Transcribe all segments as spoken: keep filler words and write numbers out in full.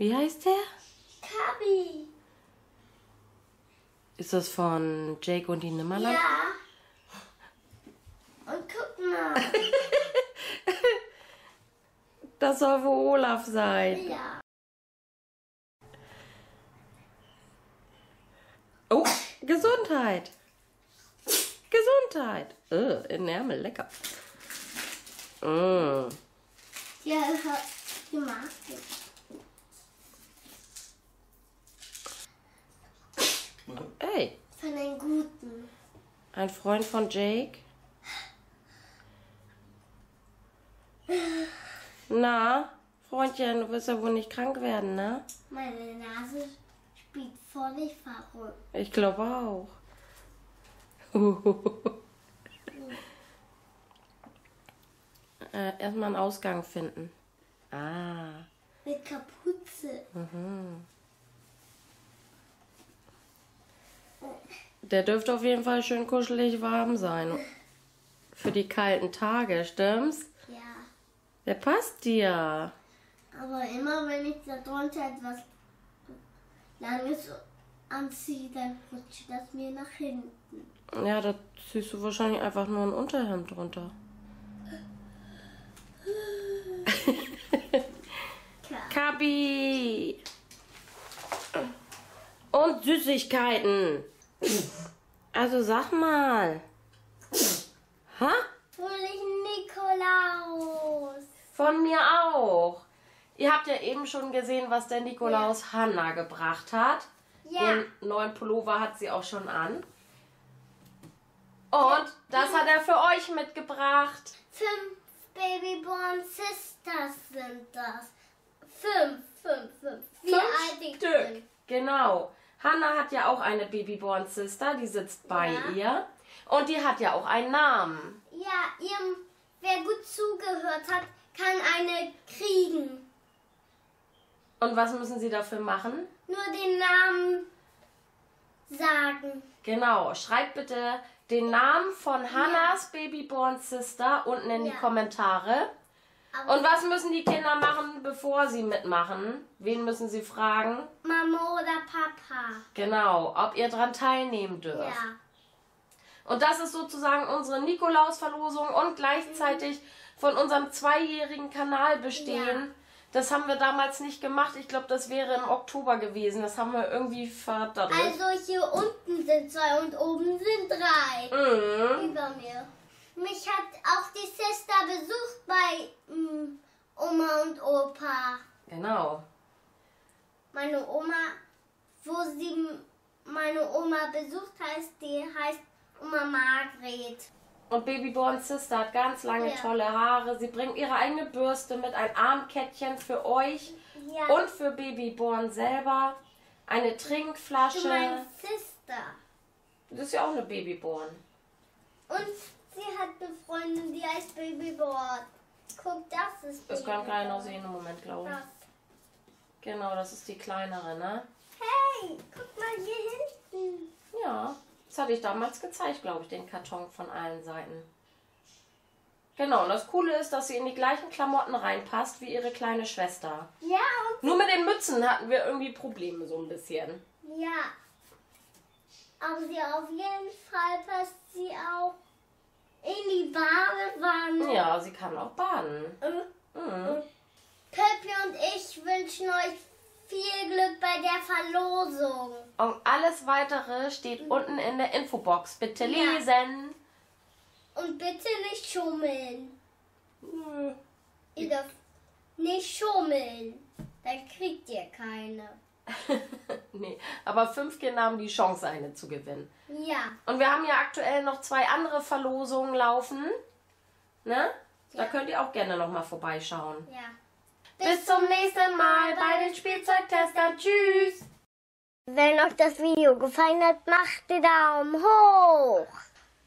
Wie heißt der? Kabi. Ist das von Jake und die Nimmerland? Ja. Und guck mal. Das soll wohl Olaf sein. Ja. Oh, Gesundheit. Gesundheit. Oh, in Ärmel, lecker. Mm. Ja, ich hab gemacht. Hey. Von einem Guten. Ein Freund von Jake? Na, Freundchen, du wirst ja wohl nicht krank werden, ne? Meine Nase spielt völlig verrückt. Ich glaube auch. äh, erstmal einen Ausgang finden. Ah. Mit Kapuze. Mhm. Der dürfte auf jeden Fall schön kuschelig warm sein. Für die kalten Tage, stimmt's? Ja. Der passt dir. Aber immer wenn ich da drunter etwas Langes anziehe, dann rutscht das mir nach hinten. Ja, da ziehst du wahrscheinlich einfach nur ein Unterhemd drunter. Kabi! Und Süßigkeiten. Also sag mal. Ha? Fröhlichen Nikolaus. Von mir auch. Ihr habt ja eben schon gesehen, was der Nikolaus ja. Hannah gebracht hat. Ja. Den neuen Pullover hat sie auch schon an. Und ja. das hat er für euch mitgebracht. Fünf Baby Born Sisters sind das. Fünf, fünf, fünf. Wie alt Stück. Sind. Genau. Hannah hat ja auch eine Baby Born Sister, die sitzt bei ja. ihr. Und die hat ja auch einen Namen. Ja, ihr, wer gut zugehört hat, kann eine kriegen. Und was müssen sie dafür machen? Nur den Namen sagen. Genau, schreibt bitte den Namen von Hannahs ja. Baby Born Sister unten in ja. die Kommentare. Aber und was müssen die Kinder machen, bevor sie mitmachen? Wen müssen sie fragen? Mama oder Papa. Genau, ob ihr daran teilnehmen dürft. Ja. Und das ist sozusagen unsere Nikolausverlosung und gleichzeitig mhm. von unserem zweijährigen Kanal bestehen. Ja. Das haben wir damals nicht gemacht. Ich glaube, das wäre im Oktober gewesen. Das haben wir irgendwie verdattelt. Also hier unten sind zwei und oben sind drei. Mhm. Über mir. Mich hat auch die Sister besucht bei mm, Oma und Opa. Genau. Meine Oma, wo sie meine Oma besucht heißt, die heißt Oma Margrit. Und Baby Born Sister hat ganz lange ja. tolle Haare. Sie bringt ihre eigene Bürste mit, ein Armkettchen für euch ja. und für Baby Born selber. Eine Trinkflasche. Du meinst Sister. Das ist ja auch eine Baby Born. Und sie hat eine Freundin, die heißt Babyboard. Guck, das ist Das kann keiner noch sehen im Moment, glaube ich. Das. Genau, das ist die kleinere, ne? Hey, guck mal hier hinten. Ja, das hatte ich damals gezeigt, glaube ich, den Karton von allen Seiten. Genau, und das Coole ist, dass sie in die gleichen Klamotten reinpasst wie ihre kleine Schwester. Ja. Und nur mit den Mützen hatten wir irgendwie Probleme, so ein bisschen. Ja. Aber sie auf jeden Fall passt sie auch in die Badewanne. Ja, sie kann auch baden. Mhm. Mhm. Pöppi und ich wünschen euch viel Glück bei der Verlosung. Und alles Weitere steht mhm. unten in der Infobox. Bitte ja. lesen. Und bitte nicht schummeln. Mhm. Ihr dürft nicht schummeln. Dann kriegt ihr keine. Nee, aber fünf Kinder haben die Chance, eine zu gewinnen. Ja. Und wir haben ja aktuell noch zwei andere Verlosungen laufen. Ne? Ja. Da könnt ihr auch gerne nochmal vorbeischauen. Ja. Bis, Bis zum nächsten Mal bei den Spielzeugtestern. Tschüss! Wenn euch das Video gefallen hat, macht den Daumen hoch.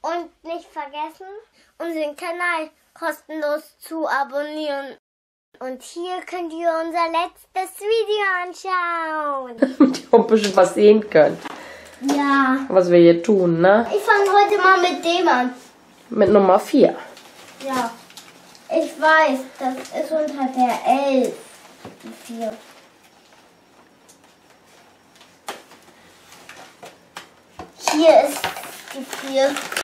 Und nicht vergessen, unseren Kanal kostenlos zu abonnieren. Und hier könnt ihr unser letztes Video anschauen. Und ihr auch ein bisschen was sehen könnt. Ja. Was wir hier tun, ne? Ich fange heute mal mit dem an. Mit Nummer vier. Ja. Ich weiß, das ist unter der elf. vier. Hier ist die vier.